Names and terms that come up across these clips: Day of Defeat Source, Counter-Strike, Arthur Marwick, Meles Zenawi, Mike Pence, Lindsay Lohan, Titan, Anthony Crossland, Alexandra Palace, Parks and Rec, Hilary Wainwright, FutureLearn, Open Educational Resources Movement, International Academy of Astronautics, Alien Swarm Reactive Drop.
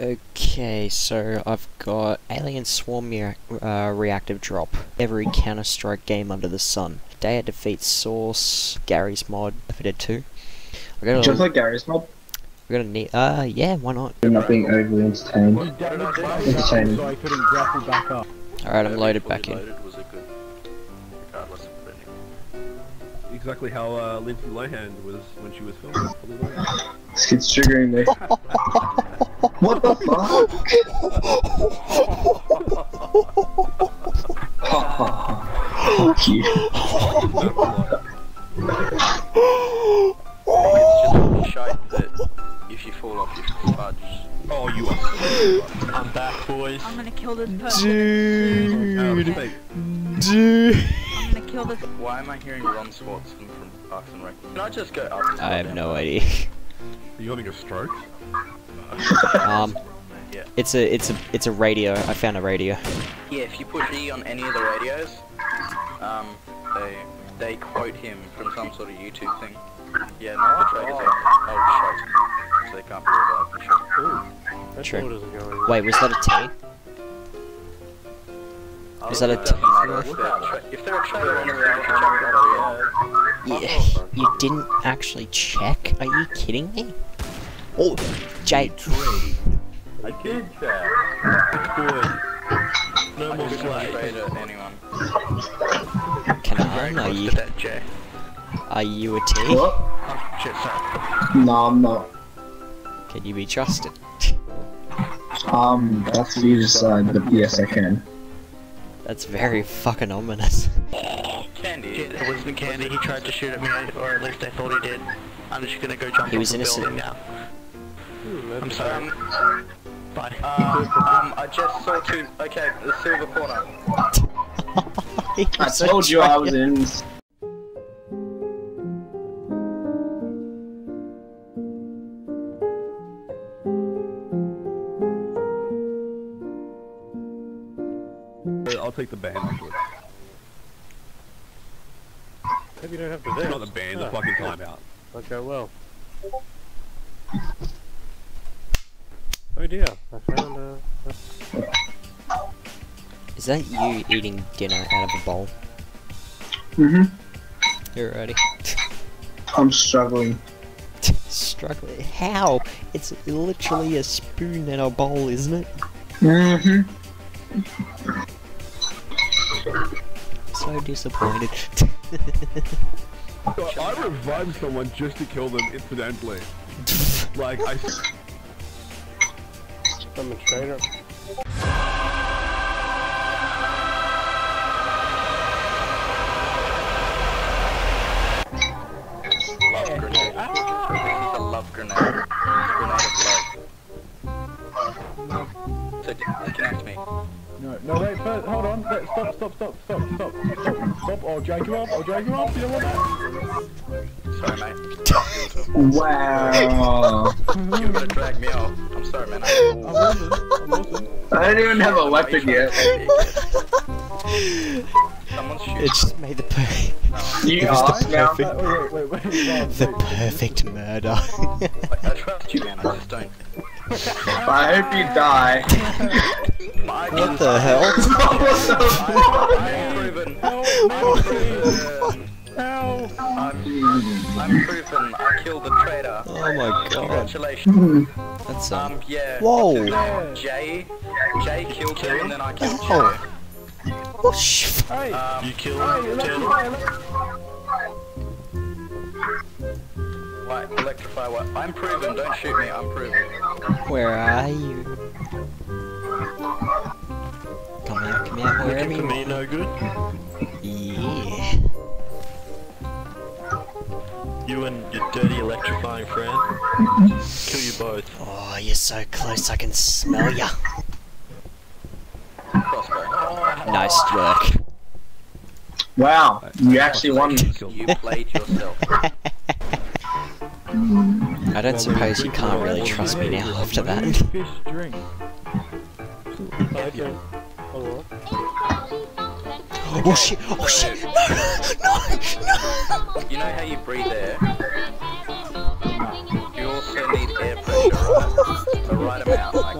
Okay, so I've got Alien Swarm Reactive Drop, every Counter-Strike game under the sun, Day of Defeat Source, Garry's Mod, if I did too. Just like Garry's Mod? We're gonna need, yeah, why not? You're not being overly entertained. Entertaining. So I couldn't grapple back up. Alright, I'm loaded back in. Was it good? Regardless of anything. Exactly how Lindsay Lohan was when she was filming. This kid's triggering me. What the fuck? Fuck you. If you fall off, you can fudge. Oh, you are. I'm back, boys. I'm gonna kill this person. Dude. I'm gonna kill this. Why am I hearing Ron Swanson from Parks and Rec? Can I just go up? I have no idea. Are you having a stroke? Yeah. It's a radio. I found a radio. Yeah, if you put E on any of the radios, they quote him from some sort of YouTube thing. Yeah, no, I tried it. Oh shit. They can't be sure. Wait, was that a T? Was that a T? If they're a trailer on the road, yeah, you didn't actually check? Are you kidding me? Oh, Jade. I did check. Good. No more trade at anyone. Can I? Are you? Are you a T? What? No, I'm not. Can you be trusted? That's what you decide, but yes I can. That's very fucking ominous. Candy, it wasn't Candy, he tried to shoot at me, or at least I thought he did. I'm just gonna go jump off the building now. I'm sorry. Bye. I just saw two, okay, the silver corner. I told you I was in. I'll take the band. Maybe you don't have to do it. Not the band, the fucking timeout. Okay, well. Oh dear, I found a... Is that you eating dinner out of a bowl? Mm-hmm. You're ready. I'm struggling. Struggling? How? It's literally a spoon in a bowl, isn't it? Mm-hmm. So disappointed. I revived someone just to kill them incidentally. Like, I'm a traitor. Love grenade. This is a love grenade. Grenade of love. So connect me. No, no, wait, first, hold on, wait, stop, I'll drag you up, you don't want that? Sorry, mate. Wow. You're gonna drag me up. I'm sorry, man. I'm awesome. I don't even have a weapon yet. Someone's shooting. It just made the perfect... You are now? Wait. The perfect murder. I trust you, man, I just don't... I hope you die. What the hell? I'm proven. I killed the traitor. Oh my god. Congratulations. That's yeah. Whoa. Jay killed you and then I killed you. Oh shit. You killed him. Right, electrify what? I'm proven. Don't shoot me. I'm proven. Where are you? Come here, where are you? Me no good? Yeah. You and your dirty electrifying friend. Kill you both. Oh, you're so close, I can smell ya. Crossbow. Nice work. Wow, you actually won. You played yourself. I don't suppose you can't really trust me now after that. Okay. Oh shit! Oh shit! No! No! No! You know how you breathe air? You also need air pressure, right? The right amount, like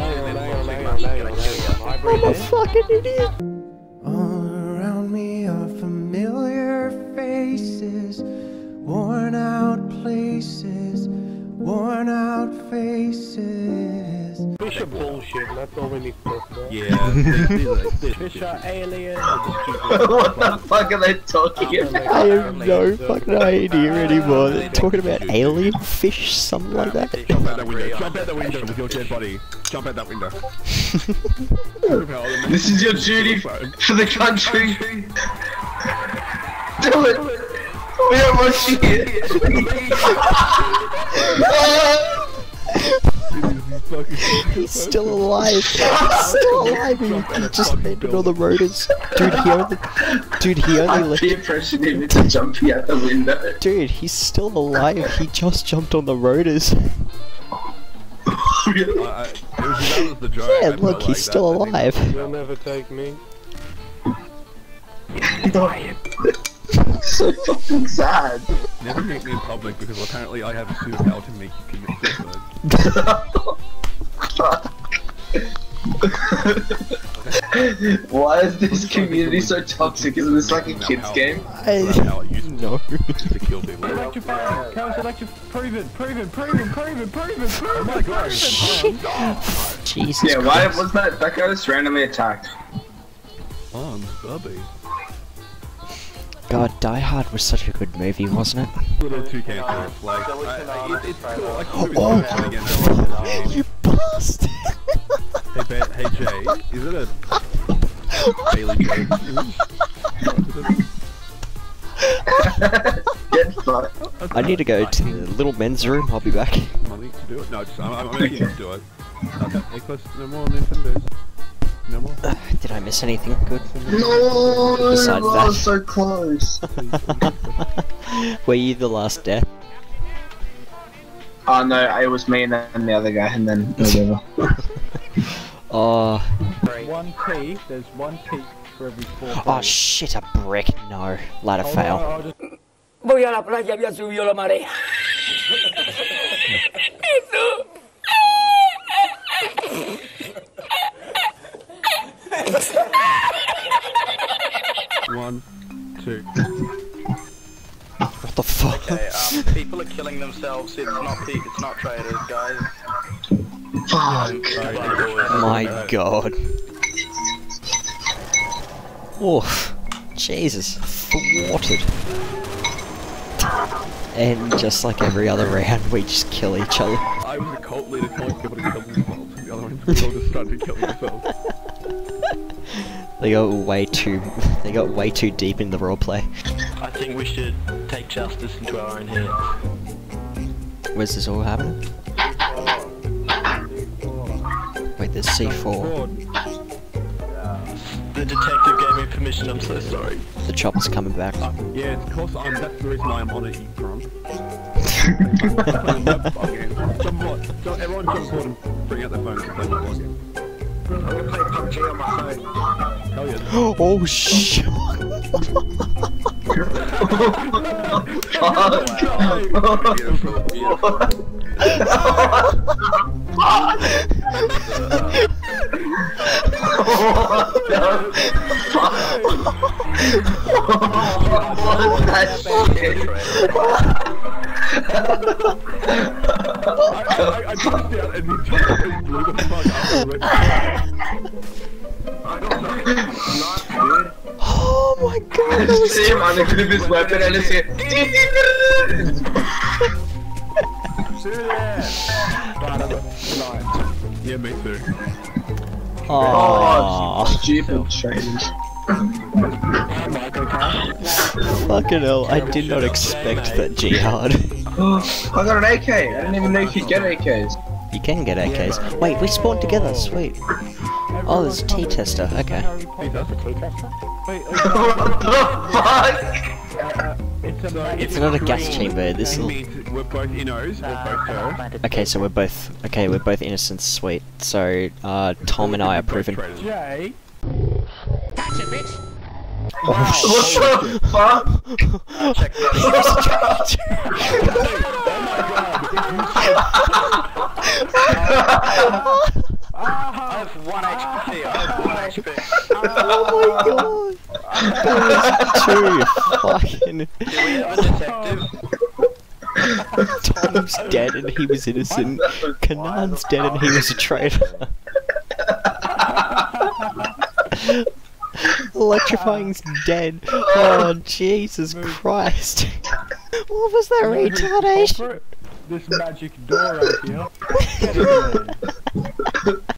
I'm a fucking idiot. All around me are familiar faces, worn out places, worn out faces. Fish are bullshit, that's all we need to talk about. Yeah, fish are aliens. What the fuck are they talking about? I have no fucking idea anymore. They're talking about alien fish, something like that. Jump out that window, jump out that window with your dead body. Jump out that window. This is your duty for the country. Do it! We don't want shit. This is fucking he's still alive. He's still alive. He just landed on the rodents. Dude, he only left. Peer pressured him into jumping out the window. Dude, he's still alive. He just jumped on the rodents. Really? That was the joke. Yeah, look, he's still alive. You'll never take me. No. So fucking sad. Never meet me in public because apparently I have a superpower to make you commit suicide. Why is this community so toxic? Isn't this like a kids game? No. To kill people. Electrifying, counter electric, proven. Oh my gosh. Jesus. Yeah, why was that guy just randomly attacked? Oh, Bubby. God, Die Hard was such a good movie, wasn't it? Little too cancerous, like, it's cool, I can do it again. Oh, you bastard! Hey Jay, is it a... Bailey Jay? Get fucked. I need to go to the little men's room, I'll be back. I need to do it? No, I'm gonna get to do it. Okay, no more Nintendo's. No more? Did I miss anything good? No, that was so close. Were you the last death? Oh no, it was me and then the other guy and then whatever. Oh. There's one T for every 4. Oh shit, a brick. No, ladder fail. Voy a la playa, ya subió la marea. One, two. What the fuck? Okay, people are killing themselves. It's not traitors, guys. Fuck. My God. Oof. Jesus. Thwarted. And just like every other round, we just kill each other. I was a cult leader calling people to kill themselves. The other ones were just starting to kill themselves. They got way too deep in the roleplay. I think we should take justice into our own hands. Where's this all happening? Wait, there's C4. The detective gave me permission, I'm so sorry. The chopper's coming back. Yeah, of course that's the reason why I'm on it, you crumb. Everyone jump forward and bring out their phones and play the board game. I'm gonna play PUBG on my phone. Hell yeah. Oh shit! I jumped down and he blew the fuck out of it. Oh my God! I just see him unequip his weapon and just hear. Yeah, me too. Oh, stupid change. Fucking hell! I did not expect that jihad. I got an AK. I didn't even know you could get AKs. You can get AKs. Yeah, wait, we spawned together, sweet. Oh, there's a T-tester, okay. What the fuck? It's not a gas chamber, this will... We're both innos, we're both her. Okay, so we're both innocent, sweet. So, Tom and I are proven. Jay? That's a bitch! Oh, wow. What the fuck? Check that out. Oh my God! I have 1 HP. HP. Oh my god! That's true, fucking... Tom's dead and he was innocent. Kanan's dead and he was a traitor. Electrifying's dead. Oh, Jesus Christ. What was that retardation? This magic door right here.